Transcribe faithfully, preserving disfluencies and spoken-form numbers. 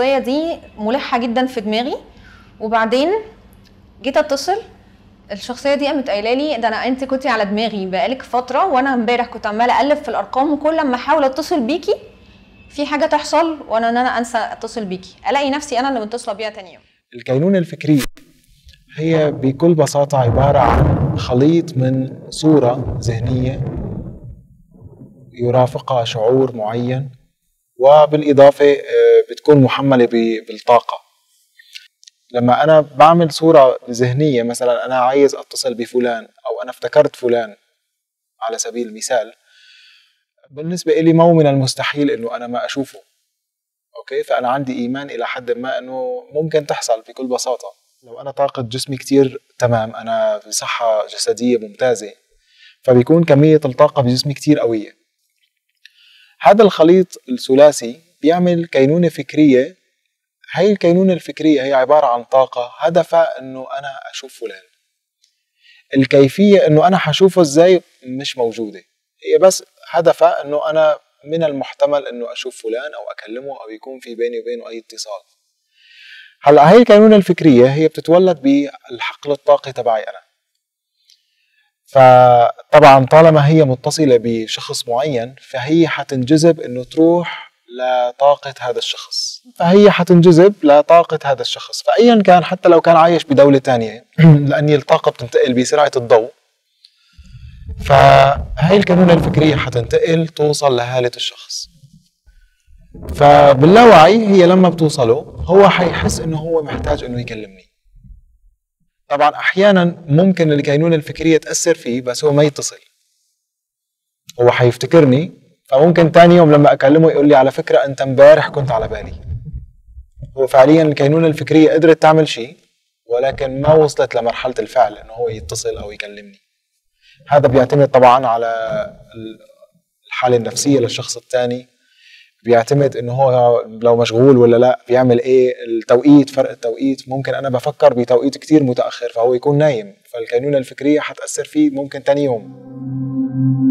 الشخصية دي ملحة جدا في دماغي، وبعدين جيت اتصل الشخصية دي قامت قايله لي ده انا انت كنتي على دماغي بقالك فترة، وانا امبارح كنت عمالة اقلب في الارقام وكل ما احاول اتصل بيكي في حاجة تحصل وانا ان انا انسى اتصل بيكي، الاقي نفسي انا اللي متصلة بيها تاني يوم. الكينونة الفكرية هي بكل بساطة عبارة عن خليط من صورة ذهنية يرافقها شعور معين، وبالإضافة بتكون محملة بالطاقة. لما أنا بعمل صورة ذهنية مثلا أنا عايز أتصل بفلان أو أنا افتكرت فلان على سبيل المثال، بالنسبة إلي مو من المستحيل إنه أنا ما أشوفه، أوكي؟ فأنا عندي إيمان إلى حد ما إنه ممكن تحصل بكل بساطة. لو أنا طاقة جسمي كتير تمام، أنا بصحة جسدية ممتازة، فبيكون كمية الطاقة بجسمي كتير قوية. هذا الخليط الثلاثي بيعمل كينونة فكرية. هاي الكينونة الفكرية هي عبارة عن طاقة هدفها انه انا اشوف فلان. الكيفية انه انا هشوفه ازاي مش موجودة، هي بس هدفها انه انا من المحتمل انه اشوف فلان او اكلمه او يكون في بيني وبينه اي اتصال. هلا هاي الكينونة الفكرية هي بتتولد بالحقل الطاقي تبعي انا. فطبعا طالما هي متصلة بشخص معين فهي حتنجذب انه تروح لطاقة هذا الشخص، فهي حتنجذب لطاقة هذا الشخص، فأيا كان حتى لو كان عايش بدولة تانية لأن الطاقة بتنتقل بسرعة الضوء، فهي الكانونة الفكرية حتنتقل توصل لهالة الشخص. فباللاوعي هي لما بتوصله هو حيحس انه هو محتاج انه يكلمني. طبعا احيانا ممكن الكينونة الفكرية تأثر فيه بس هو ما يتصل، هو حيفتكرني، فممكن تاني يوم لما اكلمه يقول لي على فكرة انت امبارح كنت على بالي. هو فعليا الكينونة الفكرية قدرت تعمل شيء ولكن ما وصلت لمرحلة الفعل انه هو يتصل او يكلمني. هذا بيعتمد طبعا على الحالة النفسية للشخص الثاني، بيعتمد انه هو لو مشغول ولا لا، بيعمل ايه، التوقيت، فرق التوقيت. ممكن انا بفكر بتوقيت كتير متأخر فهو يكون نايم، فالكينونة الفكرية حتأثر فيه ممكن تاني يوم.